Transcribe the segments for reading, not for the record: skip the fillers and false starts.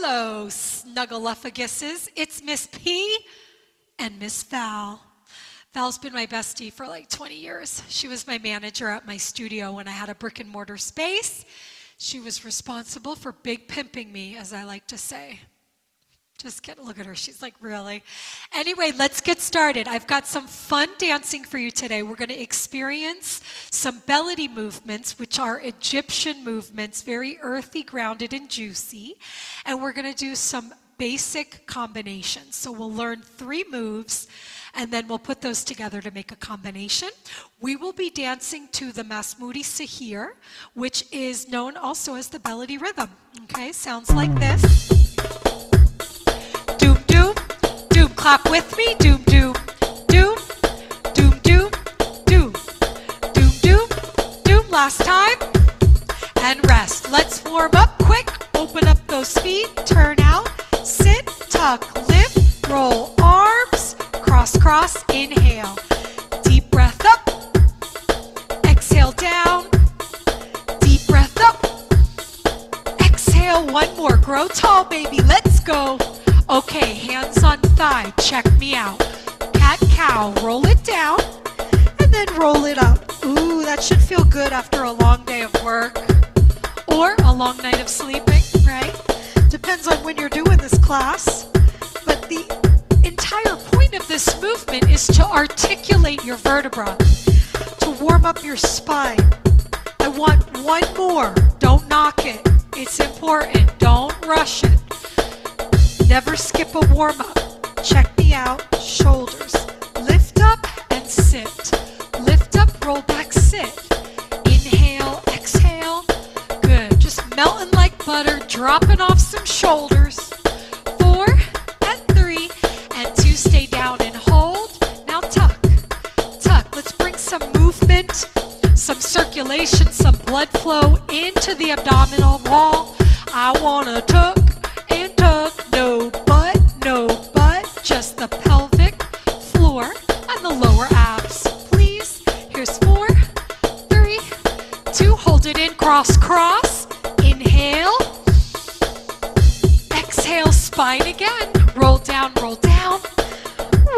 Hello, snuggleupaguses. It's Miss P and Miss Val. Val's been my bestie for like 20 years. She was my manager at my studio when I had a brick and mortar space. She was responsible for big pimping me, as I like to say. Just get a look at her. She's like, really? Anyway, let's get started. I've got some fun dancing for you today. We're going to experience some Balady movements, which are Egyptian movements, very earthy, grounded, and juicy. And we're going to do some basic combinations. So we'll learn three moves, and then we'll put those together to make a combination. We will be dancing to the Masmoudi Seghir, which is known also as the Balady rhythm. Okay, sounds like this. Clap with me, doom, doom, doom, doom, doom, doom, doom, doom, doom, last time, and rest. Let's warm up quick, open up those feet, turn out, sit, tuck, lift, roll arms, cross, cross, inhale, deep breath up, exhale down, deep breath up, exhale, one more, grow tall, baby, let's go. Okay, hands on thigh, check me out. Cat-cow, roll it down, and then roll it up. Ooh, that should feel good after a long day of work, or a long night of sleeping, right? Depends on when you're doing this class. But the entire point of this movement is to articulate your vertebra, to warm up your spine. I want one more, don't knock it. It's important, don't rush it. Never skip a warm-up. Check me out, shoulders. Lift up and sit. Lift up, roll back, sit. Inhale, exhale. Good, just melting like butter, dropping off some shoulders. 4 and 3 and 2, stay down and hold. Now tuck, tuck. Let's bring some movement, some circulation, some blood flow into the abdominal wall. I wanna tuck and tuck. No butt, just the pelvic floor and the lower abs, please. Here's 4, 3, 2, hold it in, cross, cross, inhale, exhale, spine again, roll down, roll down,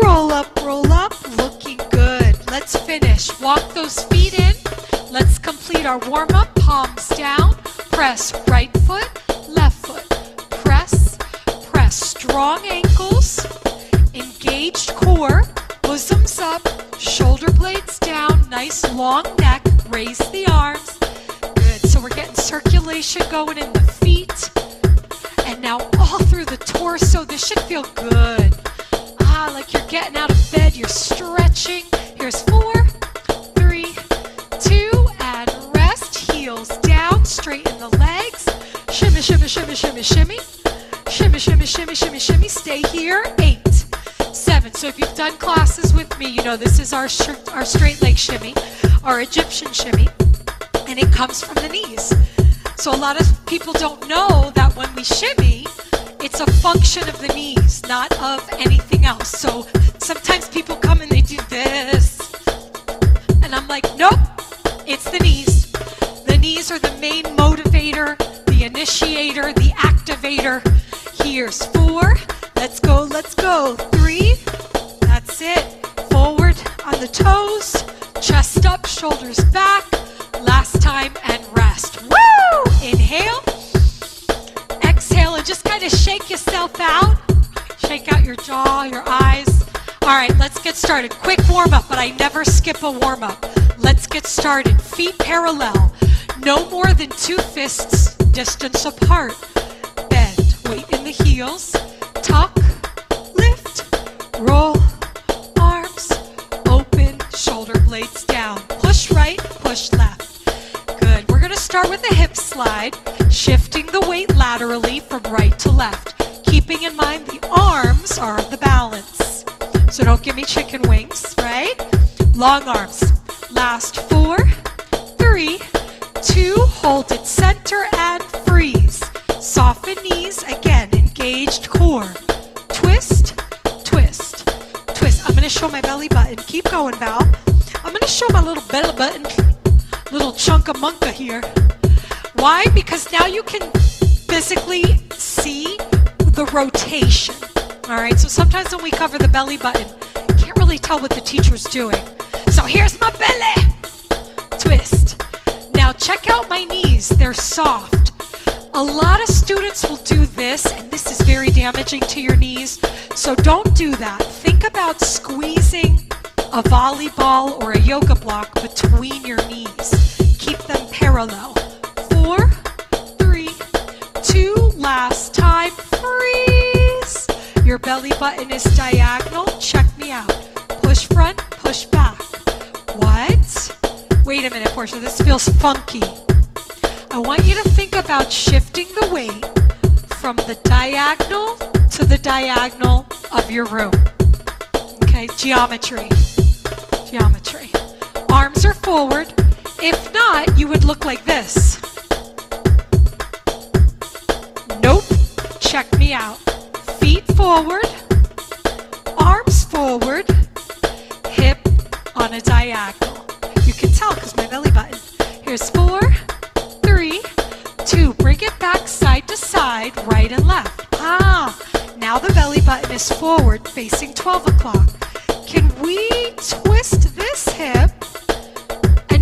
roll up, looking good. Let's finish, walk those feet in, let's complete our warm up, palms down, press right foot, left foot, strong ankles, engaged core, bosoms up, shoulder blades down, nice long neck, raise the arms. Good, so we're getting circulation going in the feet, and now all through the torso. This should feel good. Ah, like you're getting out of bed, you're stretching. Here's 4, 3, 2, and rest, heels down, straighten the legs, shimmy, shimmy, shimmy, shimmy, shimmy. Shimmy, shimmy, shimmy, shimmy, shimmy. Stay here. 8, 7. So if you've done classes with me, you know this is our straight leg shimmy, our Egyptian shimmy, and it comes from the knees. So a lot of people don't know that when we shimmy, it's a function of the knees, not of anything else. So sometimes people come and they do this, and I'm like, nope, it's the knees. The knees are the main motivator, the initiator, the activator. Here's 4, let's go, 3, that's it, forward on the toes, chest up, shoulders back, last time and rest. Woo! Inhale, exhale, and just kind of shake yourself out, shake out your jaw, your eyes. All right, let's get started. Quick warm up, but I never skip a warm up. Let's get started, feet parallel, no more than 2 fists distance apart. Weight in the heels, tuck, lift, roll, arms, open, shoulder blades down, push right, push left. Good, we're gonna start with a hip slide, shifting the weight laterally from right to left, keeping in mind the arms are the balance. So don't give me chicken wings, right? Long arms, last 4, 3, 2, hold it center and freeze. Soften knees, again, engaged core. Twist, twist, twist. I'm gonna show my belly button. Keep going, Val. I'm gonna show my little belly button, little chunka munka here. Why? Because now you can physically see rotation. All right, so sometimes when we cover the belly button, you can't really tell what the teacher's doing. So here's my belly. Twist. Now check out my knees. They're soft. A lot of students will do this, and this is very damaging to your knees. So don't do that. Think about squeezing a volleyball or a yoga block between your knees. Keep them parallel. 4, 3, 2, last time, freeze. Your belly button is diagonal. Check me out. Push front, push back. What? Wait a minute, Portia, this feels funky. I want you to think about shifting the weight from the diagonal to the diagonal of your room. Okay, geometry. Geometry. Arms are forward. If not, you would look like this. Nope. Check me out. Feet forward, arms forward, hip on a diagonal. You can tell because my belly button. Here's 4, 3, 2. Bring it back side to side, right and left. Ah, now the belly button is forward, facing 12 o'clock. Can we twist this hip?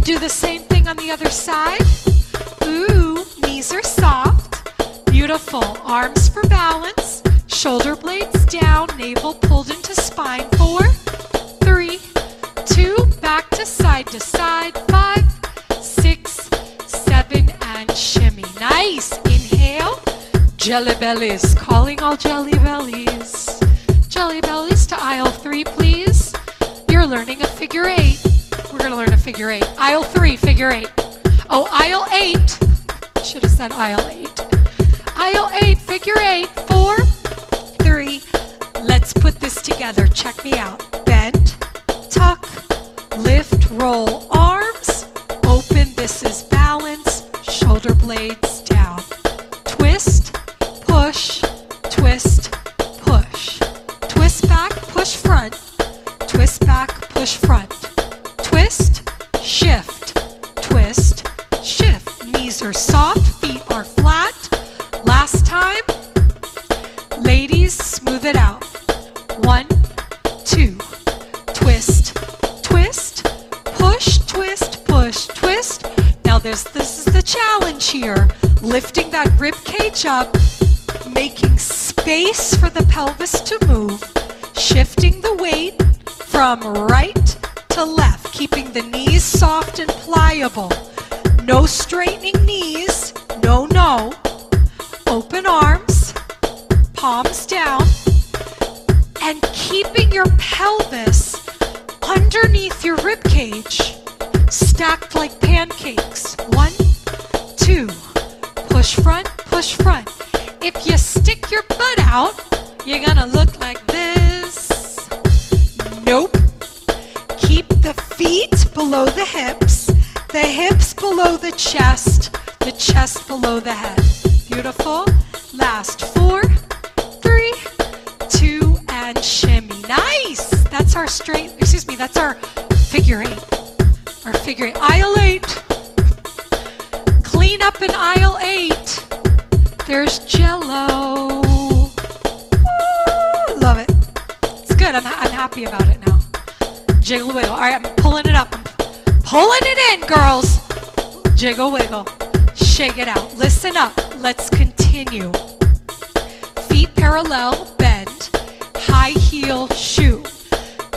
Do the same thing on the other side. Ooh, knees are soft. Beautiful. Arms for balance. Shoulder blades down. Navel pulled into spine. 4, 3, 2. Back to side. 5, 6, 7, and shimmy. Nice. Inhale. Jelly bellies. Calling all jelly bellies. Jelly bellies to aisle 3, please. You're learning a figure 8. We're going to learn a figure 8. Aisle 3, figure 8. Oh, aisle 8. Should have said aisle 8. Aisle 8, figure 8. 4, 3. Let's put this together. Check me out. Bend, tuck, lift, roll. Arms open. This is balance. Shoulder blades down. Twist, push, twist, push. Twist back, push front. Twist back, push front. Twist, shift, knees are soft, feet are flat, last time, ladies, smooth it out, 1, 2, twist, twist, push, twist, push, twist. Now this is the challenge here, lifting that rib cage up, making space for the pelvis to move, shifting the weight from right to left, keeping the knees soft and pliable. No straightening knees, no. Open arms, palms down, and keeping your pelvis underneath your rib cage, stacked like pancakes. 1, 2, push front, push front. If you stick your butt out, you're gonna look like this. Nope. Keep the feet below the hips below the chest below the head. Beautiful. Last 4, 3, 2, and shimmy. Nice. That's our straight, excuse me, that's our figure 8. Our figure 8. Aisle 8. Clean up in aisle 8. There's Jell-O. Ooh, love it. It's good. I'm happy about it now. Jiggle wiggle. All right, I'm pulling it up. I'm pulling it in, girls. Jiggle wiggle. Shake it out. Listen up. Let's continue. Feet parallel, bend, high heel, shoe.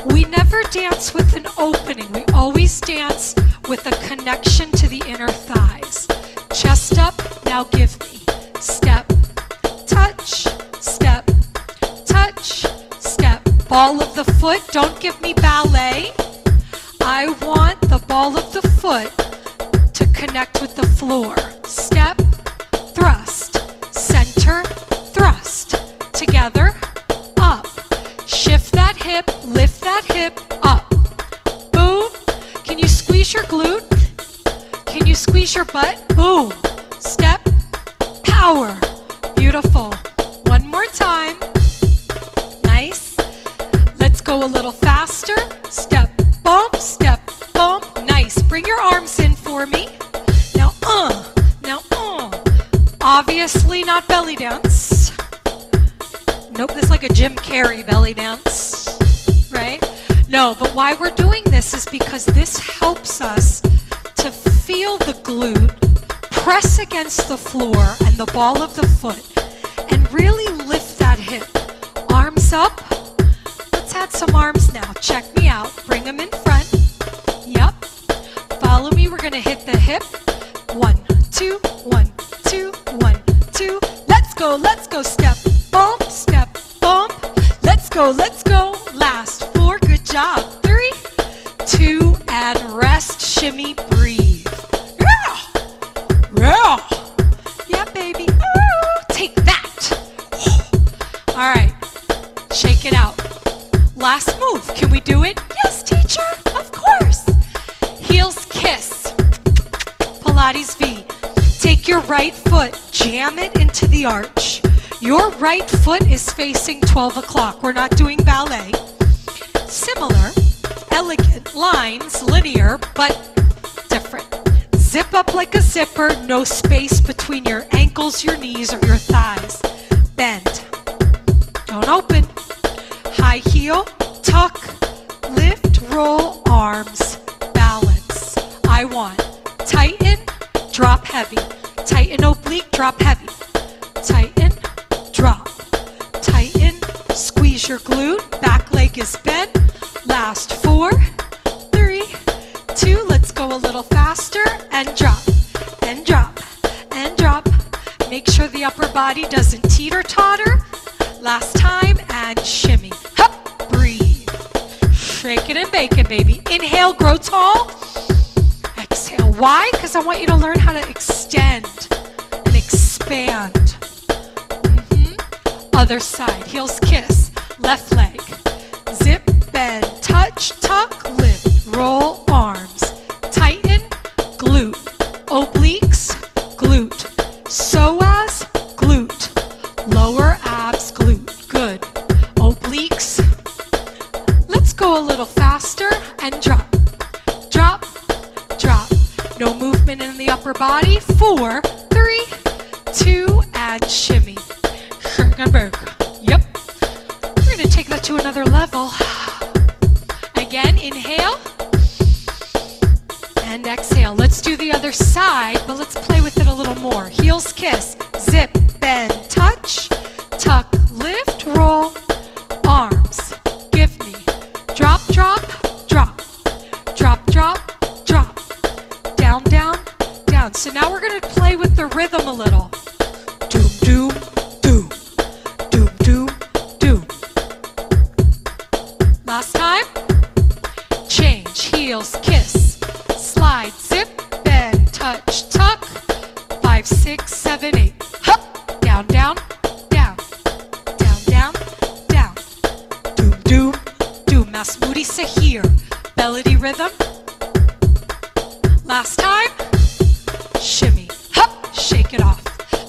We never dance with an opening. We always dance with a connection to the inner thighs. Chest up, now give me. Step, touch, step, touch. Ball of the foot, don't give me ballet. I want the ball of the foot to connect with the floor. Step, thrust, center, thrust. Together, up. Shift that hip, lift that hip, up. Boom. Can you squeeze your glute? Can you squeeze your butt? Boom. Step, power. Beautiful. One more time. Go a little faster. Step, bump, step, bump. Nice. Bring your arms in for me. Now, Obviously not belly dance. Nope, it's like a Jim Carrey belly dance, right? No, but why we're doing this is because this helps us to feel the glute press against the floor and the ball of the foot and really lift that hip. Arms up. Let's add some arms now. Check me out. Bring them in front. Yep. Follow me. We're going to hit the hip. 1, 2, 1, 2, 1, 2. Let's go. Let's go. Step, bump, step, bump. Let's go. Let's go. Last 4. Good job. 3, 2, and rest. Shimmy, breathe. Yeah. Yeah. Yeah, baby. Ooh, take that. All right. Shake it out. Last move. Can we do it? Yes, teacher. Of course. Heels kiss. Pilates V. Take your right foot. Jam it into the arch. Your right foot is facing 12 o'clock. We're not doing ballet. Similar, elegant lines, linear, but different. Zip up like a zipper. No space between your ankles, your knees, or your thighs. Bend. Don't open. High heel, tuck, lift, roll, arms, balance. I want tighten, drop heavy, tighten oblique, drop heavy, tighten, drop, tighten, squeeze your glute, back leg is bent. Last 4, 3, 2, let's go a little faster and drop, and drop, and drop. Make sure the upper body doesn't teeter-totter. Last time and shimmy. Hup, breathe. Shake it and bake it, baby. Inhale, grow tall. Exhale. Why? Because I want you to learn how to extend and expand. Other side. Heels kiss. Left leg. Zip, bend, touch, tuck, lift, roll, arms. Tighten, glute. Obliques, glute. Psoas, glute. Lower abs, glute. Good. Obliques. Let's go a little faster and drop. Drop. Drop. No movement in the upper body. 4, 3, 2, and shimmy. Schreckenberg. Yep. We're going to take that to another level. Again, inhale. And exhale. Let's do the other side, but let's play with it a little more. Heels kiss. Zip. Bend, touch, tuck, lift, roll, arms, give me, drop, drop, drop, drop, drop, drop, down, down, down. So now we're going to play with the rhythm a little. Doom, doom, doom, doom, doom, doom. Last time, change, heels, kiss, slide, zip, bend, touch, tuck, 5, 6, 7, 8. Down, down, down, down, down, down. Doom, doom, doom. Masmoudi Seghir. Balady rhythm. Last time. Shimmy. Hup. Shake it off.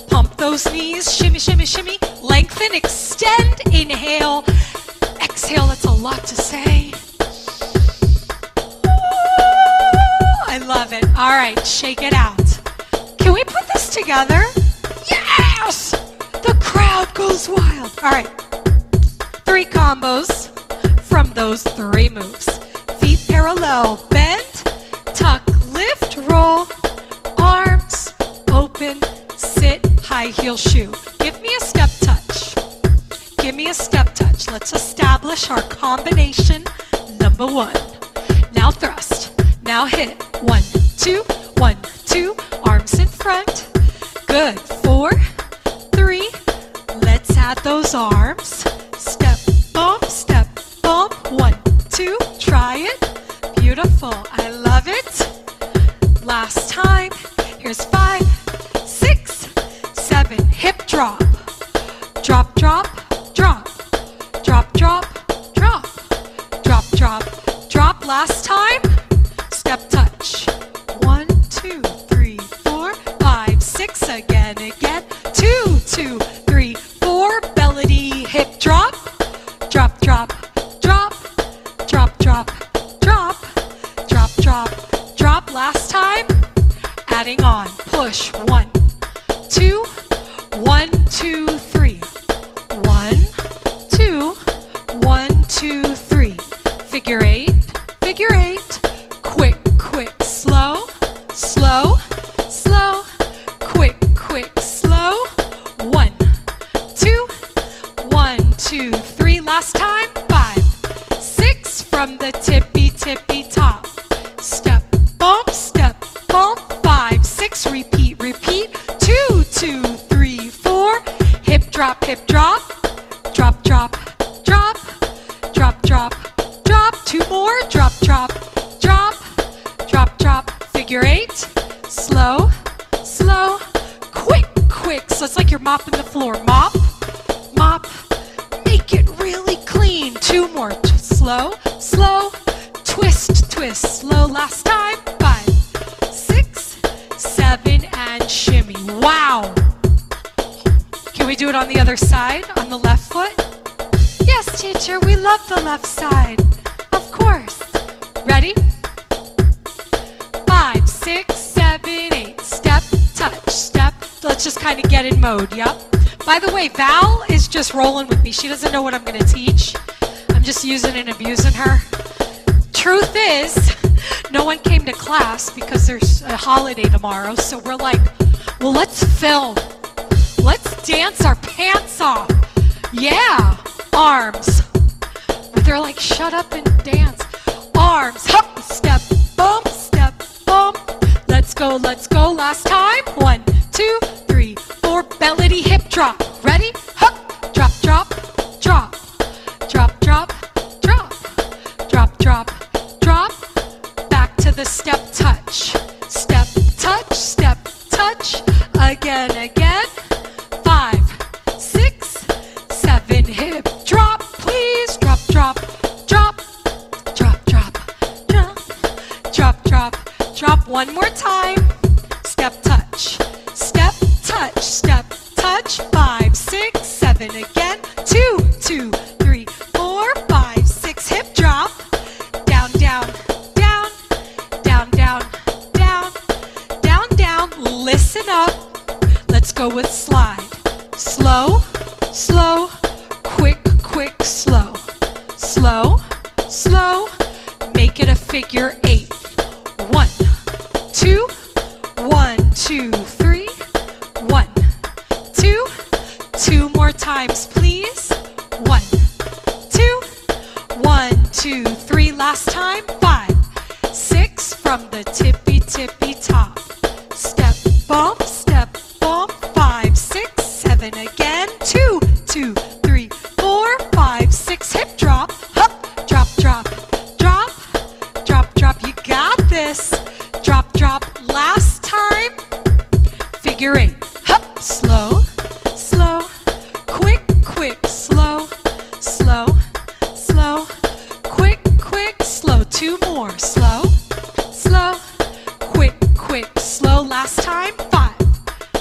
Pump those knees. Shimmy, shimmy, shimmy. Lengthen, extend, inhale. Exhale. That's a lot to say. Ooh, I love it. All right. Shake it out. Can we put this together? Yes! The crowd goes wild. All right. 3 combos from those 3 moves. Feet parallel, bend, tuck, lift, roll, arms, open, sit, high heel shoe. Give me a step touch. Give me a step touch. Let's establish our combination number 1. Now thrust. Now hit. 1, 2, 1, 2, arms in front. Good. 4, 3. Let's add those arms. Step, bump, step, bump. 1, 2. Try it. Beautiful. I love it. Last time. Here's 5, 6, 7. Hip drop. Drop, drop, drop. Drop, drop, drop. Drop, drop, drop. Last time. Step touch. 1, 2, 3, 4, 5, 6. Again, again. 2, 2, 3, 4. Belly hip drop. Drop, drop, drop. Drop, drop, drop. Drop, drop, drop. Last time. Adding on. Push. 1, 2, 1, 2, 3. 1, 2, 3, last time, 5, 6, from the tippy, tippy top. Step, bump, 5, 6, repeat, 2, 3, 4, hip drop, drop, 2 more, drop, figure 8, slow, quick, so it's like you're mopping the floor, mop, make it really clean, 2 more, slow, twist, slow, last time, 5, 6, 7, and shimmy. Wow, can we do it on the other side, on the left foot? Yes, teacher, we love the left side, of course. Ready? 5, 6, 7, 8, step, touch, step, let's just kind of get in mode, yep. By the way, Val is just rolling with me. She doesn't know what I'm going to teach. I'm just using and abusing her. Truth is, no one came to class because there's a holiday tomorrow, so we're like, well, let's film. Let's dance our pants off. Yeah, arms. But they're like, shut up and dance. Arms, hop, step, bump. Let's go. Last time, 1, 2, 3, 4, Balady, hip drop. Ready? Hop, drop. Back to the step, touch. Step, touch. Again. 5, 6, 7, hip drop, please. Drop. 1 more time. Step touch. 5, 6, 7 again. 2, 3, 4, 5, 6. Hip drop. Down. Listen up. Let's go with slide. Slow. Quick. Slow. Make it a figure 8. 1, 2, 1, 2, 3. 1, 2, 2 more times, please. 1, 2, 1, 2, 3. Last time, 5, 6 from the tippy top. Step bump. 5, 6, 7 again. 2, 2, 3, 4, 5, 6. Hip drop. Hop, drop. You got this. Drop. Last time, figure 8. Hup, slow. Quick. Slow. Quick. Slow. 2 more. Slow. Quick. Slow. Last time, 5,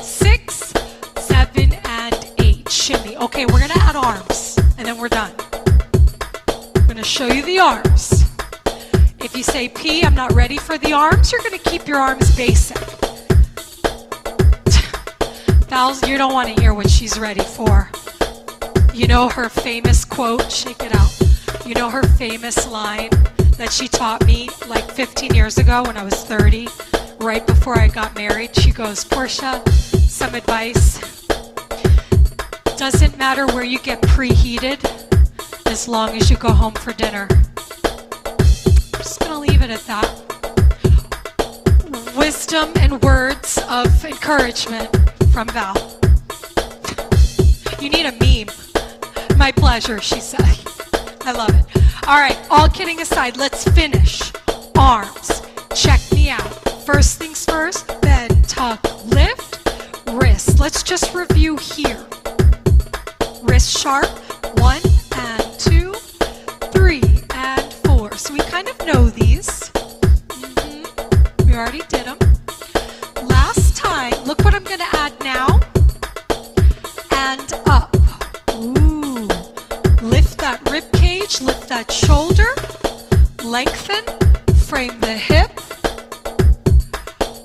6, 7, and 8. Shimmy. Okay, we're gonna add arms, and then we're done. I'm gonna show you the arms. If you say, P, I'm not ready for the arms, you're going to keep your arms basic. Val, you don't want to hear what she's ready for. You know her famous quote, shake it out. You know her famous line that she taught me like 15 years ago when I was 30, right before I got married. She goes, Portia, some advice. Doesn't matter where you get preheated as long as you go home for dinner. I'm just going to leave it at that. Wisdom and words of encouragement from Val. You need a meme. My pleasure, she said. I love it. All right, all kidding aside, let's finish. Arms. Check me out. First things first, bend, tuck, lift, wrist. Let's just review here. Wrist sharp. 1 and 2, 3. So we kind of know these. We already did them. Last time, look what I'm going to add now. And up. Ooh. Lift that rib cage, lift that shoulder. Lengthen, frame the hip.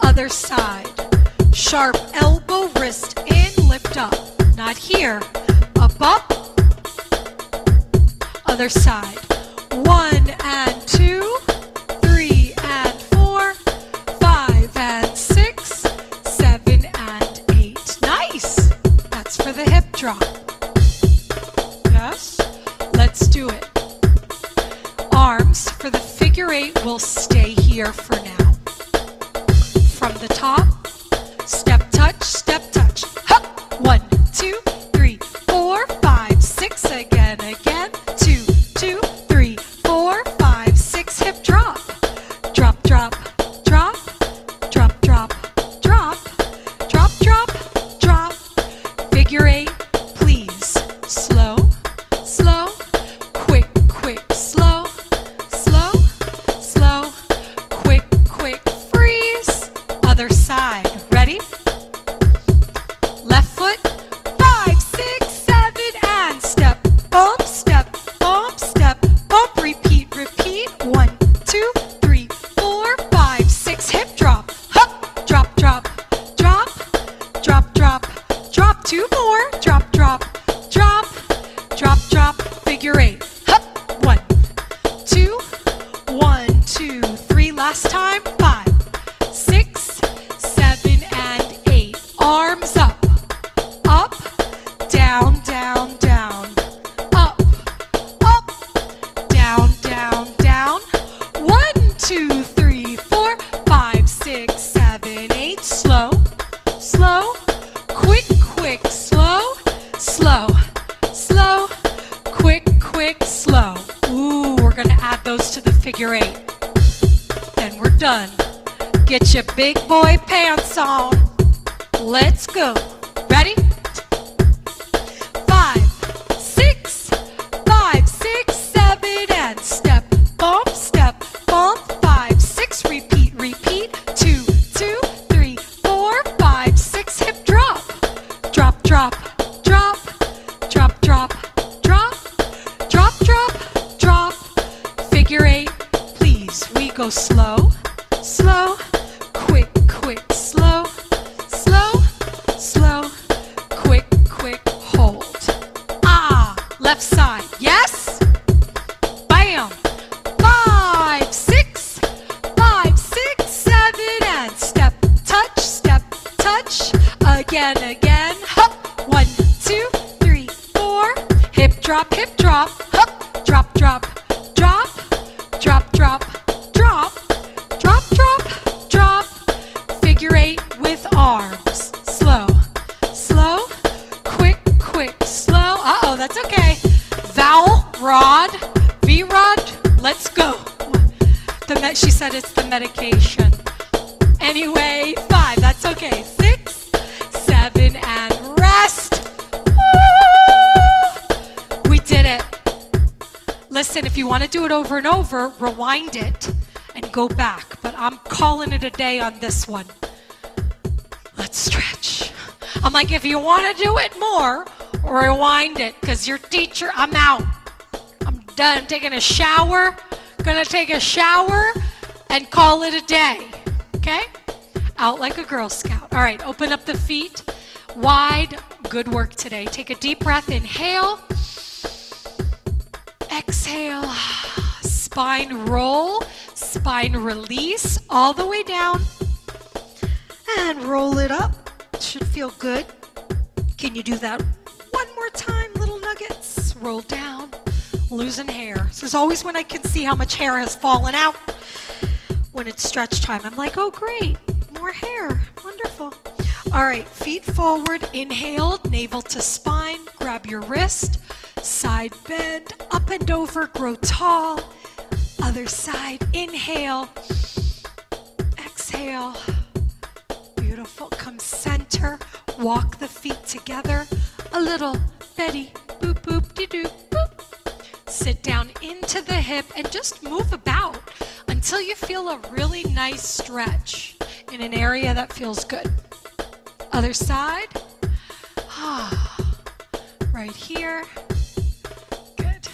Other side. Sharp elbow, wrist in, lift up. Not here. Up. Other side. 1 and 2, 3 and 4, 5 and 6, 7 and 8. Nice! That's for the hip drop. Yes? Let's do it. Arms for the figure eight will stay here for now. From the top, step touch, step touch. Hup! 1, 2, 3, 4, 5, 6. Again. 2, 2, 3, 4, 5, 6. Hip drop. Drop, drop, drop. Drop, drop, drop. Drop, drop, drop. Figure eight, please. Slow, slow. Quick, quick, slow. Slow, slow. Quick, quick, freeze. Other side. Ready? Left foot. 5, 6, 7, and step, bump, step, bump, step, bump. Repeat, repeat. 1, 2, 3, 4, 5, 6. Hip drop. Hup. Drop, drop, drop. Drop, drop, drop. 2 more. Drop, drop, drop. Drop, drop. Figure eight. Hup. 1, 2, 1, 2, 3. Last time. 5, 6, 7, and 8. Arms up. Up, down, down, down. Up, up, down, down, down. 1, 2, 3, 4, 5, 6, 7, 8. Slow, slow. Quick, quick, slow. Slow, slow. Quick, quick, slow. Ooh, we're gonna add those to the figure eight. Then we're done. Get your big boy pants on. Let's go. Ready? 5, 6, 5, 6, 7, and step, bump, step, bump. 5, 6, repeat, repeat. 2, 2, 3, 4, 5, 6. Hip drop. Drop, drop, drop. Drop, drop, drop. Drop, drop, drop. Figure eight, please. We go slow, slow, quick, quick, slow, slow, slow. Quick, quick, hold. Ah, left side, yes? Bam! 5, 6, 5, 6, 7, and step, touch, step, touch. Again, hup. 1, 2, 3, 4. Hip drop, hip drop. Hup, drop, drop, drop. Drop, drop, drop. Drop, drop, drop. Figure eight with arms. Slow, slow, quick, quick, slow. Uh-oh, that's okay. Vowel, rod, V-rod, let's go. She said it's the medication. Anyway, 5, that's okay. 6, 7, and rest. Woo! We did it. Listen, if you want to do it over and over, rewind it and go back. But I'm calling it a day on this one. Let's stretch. I'm like, if you want to do it more, rewind it, because your teacher, I'm out. I'm done. I'm taking a shower. Gonna take a shower and call it a day. Okay? Out like a Girl Scout. All right, open up the feet wide. Good work today. Take a deep breath. Inhale. Exhale. Spine roll. Spine release all the way down. And roll it up. Should feel good. Can you do that one more time, little nuggets? Roll down, losing hair. This is always when I can see how much hair has fallen out when it's stretch time. I'm like, oh great, more hair, wonderful. All right, feet forward, inhale, navel to spine, grab your wrist, side bend, up and over, grow tall. Other side, inhale, exhale. Beautiful. Come center. Walk the feet together. A little Betty. Boop, boop, de doop, boop. Sit down into the hip and just move about until you feel a really nice stretch in an area that feels good. Other side. Ah, right here. Good.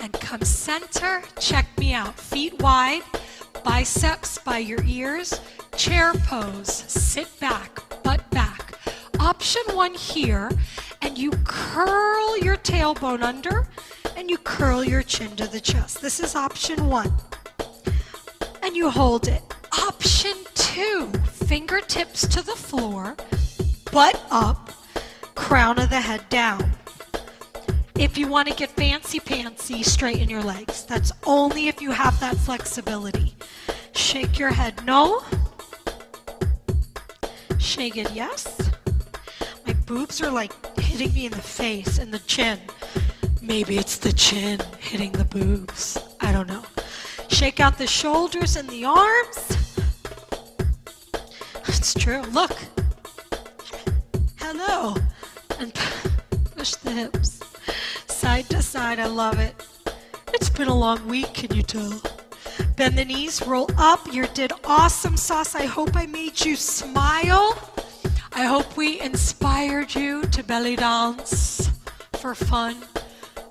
And come center. Check me out. Feet wide. Biceps by your ears. Chair pose, sit back, butt back. Option 1 here, and you curl your tailbone under, and you curl your chin to the chest. This is option 1. And you hold it. Option 2, fingertips to the floor, butt up, crown of the head down. If you want to get fancy, straighten your legs. That's only if you have that flexibility. Shake your head no. Shake it yes. My boobs are like hitting me in the face and the chin. Maybe it's the chin hitting the boobs. I don't know. Shake out the shoulders and the arms. It's true. Look. Hello. And push the hips. Side to side. I love it. It's been a long week. Can you tell? Bend the knees. Roll up. You did awesome, Sauce. I hope I made you smile. I hope we inspired you to belly dance for fun.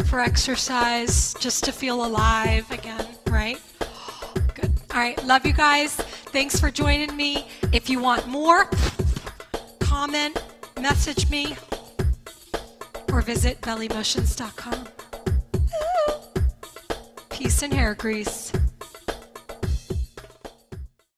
For exercise, just to feel alive again, right? Good. All right, love you guys. Thanks for joining me. If you want more, comment, message me, or visit bellymotions.com. Peace and hair grease.